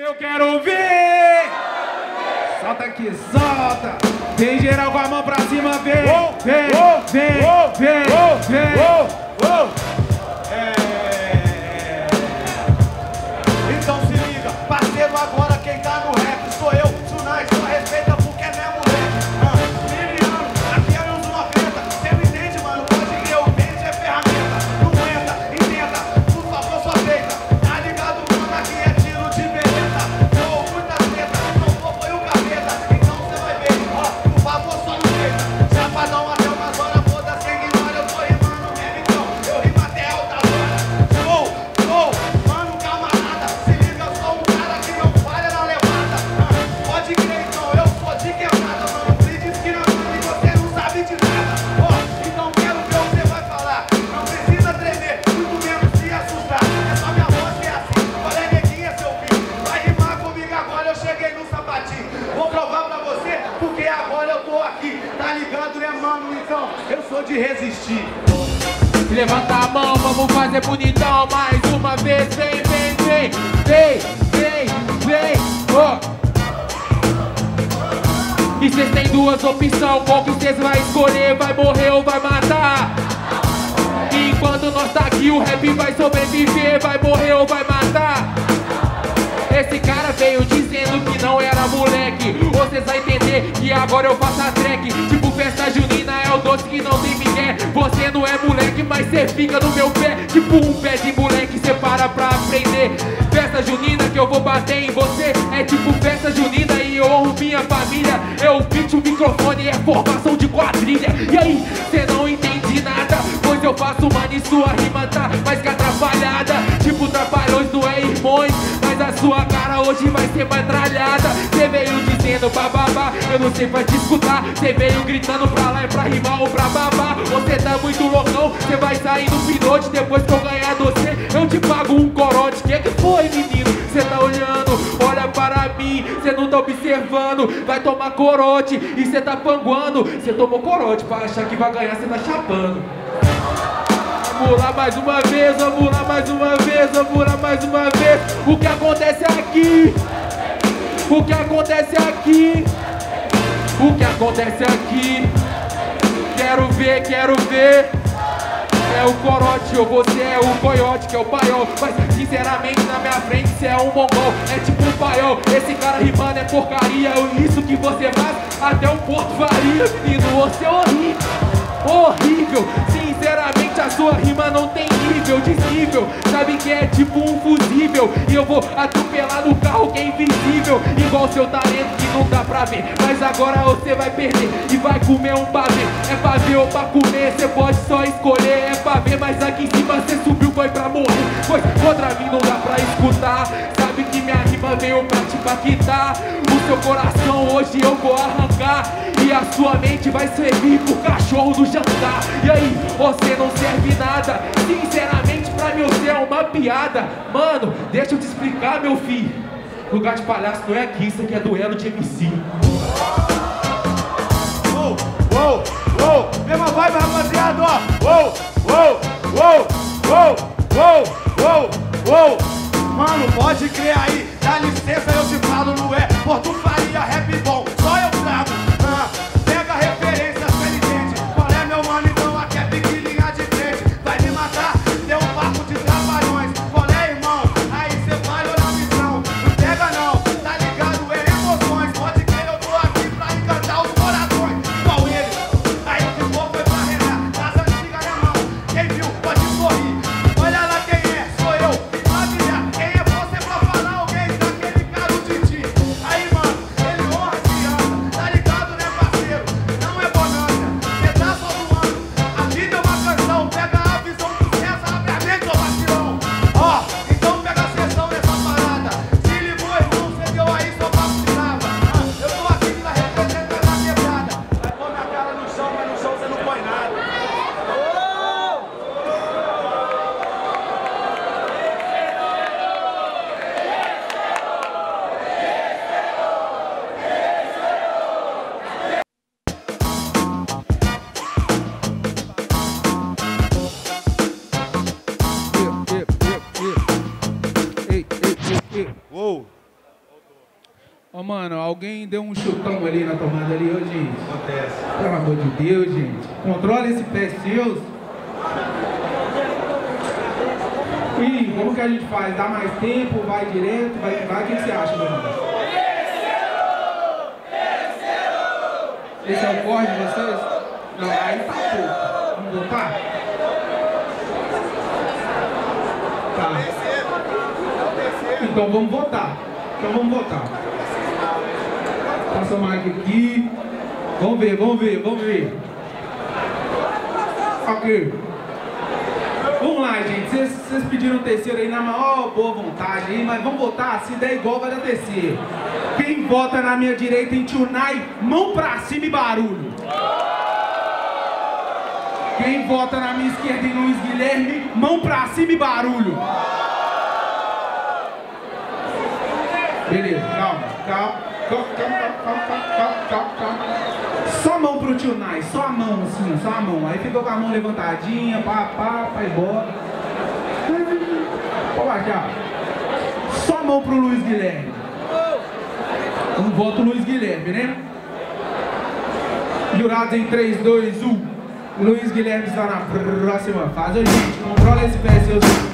que eu quero ouvir. Solta que solta. Vem geral com a mão pra cima, vem. Vem. Então se liga, parceiro, agora quem tá no rap sou eu, Tchunai, só respeita porque é minha mulher. Aqui eu uso uma preta. Cê me entende, mano, pode que eu vende é ferramenta. Não aguenta, entenda, por favor só aceita. Tá ligado, mano, aqui é tiro de beleza. Dou muita treta, não vou foi o capeta. Então cê vai ver, ó, por favor só não deita. Chapadão até umas horas, foda-se, ignora, eu tô rimando mesmo, então eu rimo até alta hora. Mano, calma nada, se liga, eu sou um cara que não falha na levada. Pode crer, então eu sou de quebrada, mano, se diz que não sabe, você não sabe de nada. Ó, então quero ver o que você vai falar, não precisa tremer, muito menos se assustar. É só minha voz que é assim, olha a neguinha, seu filho, vai rimar comigo agora, eu cheguei no sapatinho. Vou provar pra você, porque agora eu tô aqui, tá ligado, né, mano? Então, eu sou de resistir. Levanta a mão, vamos fazer bonitão mais uma vez. Vem, E cês tem duas opções, qual que cês vai escolher? Vai morrer ou vai matar? Enquanto nós tá aqui, o rap vai sobreviver. Vai morrer ou vai matar? Esse cara veio dizendo que não era moleque. Vocês vão entender que agora eu faço a track. Tipo festa junina, é o doce que não tem migué. Você não é moleque, mas cê fica no meu pé. Tipo um pé de moleque, cê para pra aprender. Festa junina que eu vou bater em você. É tipo festa junina e eu honro minha família. Eu pinto o microfone, é formação de quadrilha. E aí, cê não entende nada, pois eu faço mano e sua rima tá mais que atrapalhada. Tipo trapalhões, não é irmões, mas a sua cara hoje vai ser batralhada. Cê veio dizendo bababá, eu não sei pra te escutar. Cê veio gritando pra lá, é pra rimar ou pra babar. Você tá muito loucão, cê vai sair no pinote. Depois que eu ganhar você, eu te pago um corote. Que foi, menino? Cê tá olhando, olha para mim. Cê não tá observando, vai tomar corote. E cê tá panguando, cê tomou corote. Pra achar que vai ganhar, cê tá chapando. Vamos lá mais uma vez, vamos lá mais uma vez, vamos lá mais uma vez. O que acontece aqui? O que acontece aqui? O que acontece aqui? Quero ver, quero ver. É o corote ou você é o coiote, que é o paiol. Mas sinceramente na minha frente você é um mongol. É tipo um paiol, esse cara rimando é porcaria. É isso que você faz, até o porto varia. Menino, você é horrível, horrível. Sinceramente a sua rima não tem nível, desnível. Sabe que é tipo um fusível, e eu vou atropelar no carro que é invisível. Igual seu talento que não dá pra ver, mas agora você vai perder e vai comer um pavê. É pavê ou pra comer, cê pode só escolher. É pavê, mas aqui em cima cê subiu, foi pra morrer. Pois contra mim não dá pra escutar. Sabe que minha rima veio pra te paquitar. O seu coração hoje eu vou arrancar, e a sua mente vai servir pro cachorro do jantar. E aí, você não serve nada. Sinceramente pra mim você é uma piada. Mano, deixa eu te explicar, meu filho. Lugar de palhaço não é aqui, isso aqui é duelo de MC. Mesma vibe, rapaziada, ó. Mano, pode crer aí, dá licença, eu te falo, não é Porto Faria, rap bom, só eu trago. Pega referência, cê entende qual é, meu mano, então aqui é pique linha de frente. Vai me matar, deu um papo de trabalhões. Qual é, irmão? Aí cê falhou na missão. Não pega não, tá ligado, é emoções. Pode crer, eu tô aqui pra encantar os corações. Qual ele? Aí o que foi pra renar, das antigas na mão. Quem viu, pode correr. Olha lá quem é, sou eu, e família. Quem é você pra falar alguém daquele cara de ti? Aí, mano, ele honra Ó, mano, alguém deu um chutão ali na tomada ali, ô, gente. Acontece. Pelo amor de Deus, gente. Controla esse pé seus. E como que a gente faz? Dá mais tempo, vai direto, vai. O que você acha, mano? Esse é o corre de vocês? Não, aí tá pouco. Vamos botar? Tá. Então vamos botar. Passa o marco aqui. Vamos ver. Ok. Vamos lá, gente. Vocês pediram terceiro aí na maior boa vontade, hein? Mas vamos votar. Se der igual, vai dar terceiro. Quem vota na minha direita em Tchunai, mão pra cima e barulho. Quem vota na minha esquerda em Luiz Guilherme, mão pra cima e barulho. Beleza, calma. Só mão pro Tchunai, só a mão assim, só a mão. Aí ficou com a mão levantadinha, vai embora. Pode baixar. Só a mão pro Luiz Guilherme. Um voto Luiz Guilherme, né? Jurados em 3, 2, 1. Luiz Guilherme está na próxima fase. Gente, controla esse pé, seus...